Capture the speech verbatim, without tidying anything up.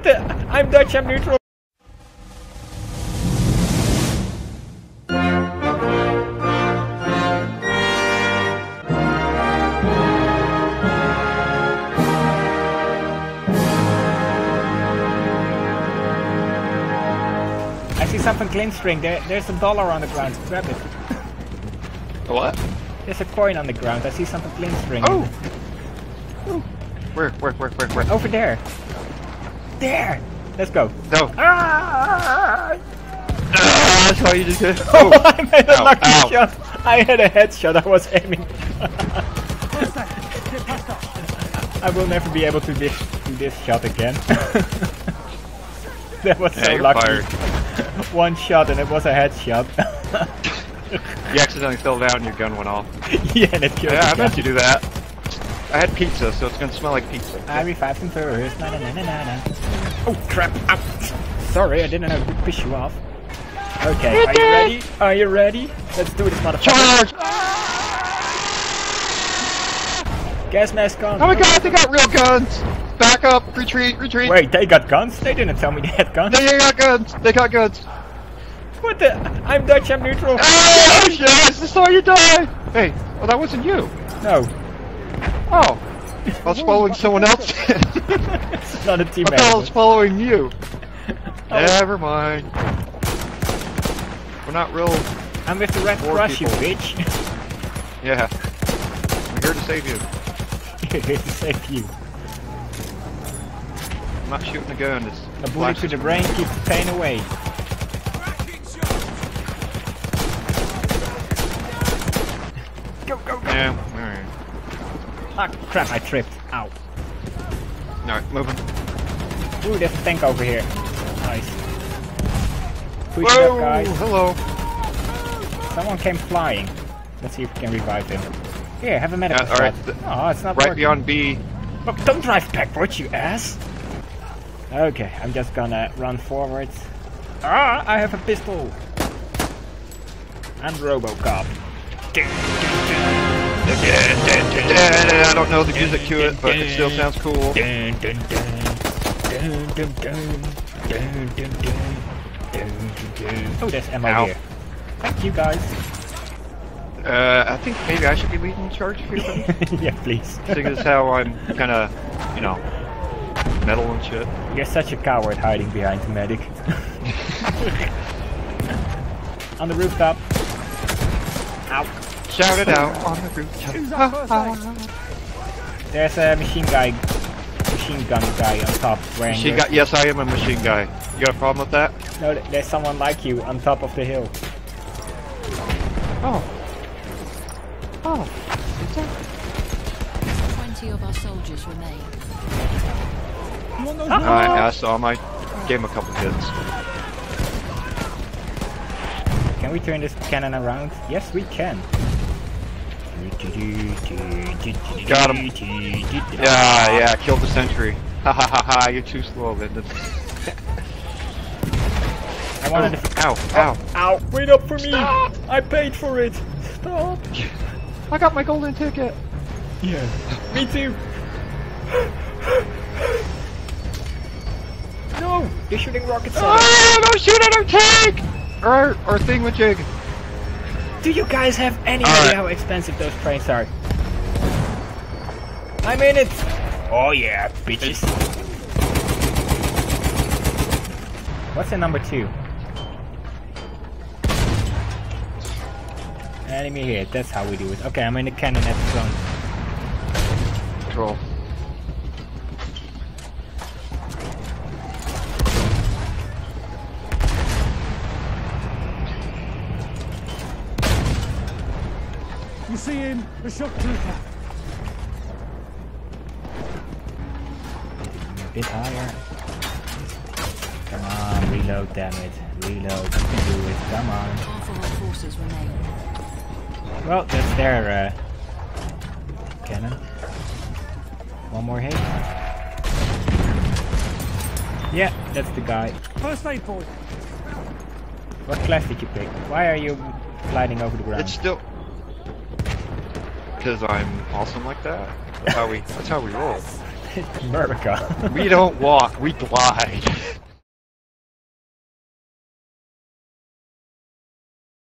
What the? I'm Dutch, I'm neutral. I see something cling string. There, there's a dollar on the ground. Grab it. A what? There's a coin on the ground. I see something cling string. Oh. Oh. Where? Where? Where? Where? Where? Over there. There. Let's go. No. Ah! Ah, that's how you just did. Oh, I made a ow, lucky ow. shot. I had a headshot. I was aiming. I will never be able to do this, do this shot again. That was yeah, so lucky. One shot and it was a headshot. You accidentally fell down and your gun went off. Yeah, and it killed yeah, I gun. bet you do that. I had pizza, so it's gonna smell like pizza. I revived him first. Na, na, na, na, na. Oh crap! I'm sorry, I didn't know to piss you off. Okay, are you ready? Are you ready? Let's do this, motherfucker! Charge! Gas mask on. Oh my god, they got real guns! Back up! Retreat! Retreat! Wait, they got guns? They didn't tell me they had guns. They got guns! They got guns! What the? I'm Dutch, I'm neutral. Oh shit! I saw you die! Hey, well that wasn't you. No. Oh. I was following someone else. It's not a teammate. I was following you. Oh. Never mind. We're not real. I'm with the red crush, you bitch. Yeah. I'm here to save you. I'm here to save you. I'm not shooting a gun. It's a bullet to the brain keeps the pain away. Go, go, go! Yeah, alright. Ah, crap, I tripped. Ow. Alright, moving. Ooh, there's a tank over here. Nice. Push Whoa, up, guys. Hello. Someone came flying. Let's see if we can revive him. Here, have a medical uh, alright. Oh, it's not right working. Beyond B. Look, don't drive backwards, you ass! Okay, I'm just gonna run forwards. Ah, I have a pistol! I'm RoboCop. I don't know the music to it, but it still sounds cool. Oh, there's ammo Ow. here. Thank you, guys. Uh, I think maybe I should be leading the charge for you. Yeah, please. I think that's how I'm kind of, you know, metal and shit. You're such a coward hiding behind the medic. On the rooftop. Ow. Shout it out on the roof. There's a machine guy, machine gun guy on top. Wearing machine guy. Yes, I am a machine guy. You got a problem with that? No, there's someone like you on top of the hill. Oh. Oh. Twenty of our soldiers remain. All right, I saw him. I gave him a couple hits. Can we turn this cannon around? Yes, we can. Got him. Yeah, yeah, kill the sentry. Ha ha ha ha, you're too slow, Linden. I wanted to. Ow, ow, ow. Wait up for me! Stop. I paid for it! Stop! I got my golden ticket! Yeah. Me too! No! You're shooting rockets at us! Oh, don't shoot at our tank! Or or thingamajig. Do you guys have any All idea right. how expensive those trains are? I'm in it. Oh yeah, bitches. What's in number two? Enemy here. That's how we do it. Okay, I'm in the cannon at the front. Control. You see him, a shock trooper. A bit higher. Come on, reload, damn it. Reload, you can do it, come on. Half of our forces remain. Well, that's their uh, cannon. One more hit. Yeah, that's the guy. First aid boy. What class did you pick? Why are you gliding over the ground? It's still. Because I'm awesome like that. That's how we. That's how we roll. Murdica. We don't walk, we glide.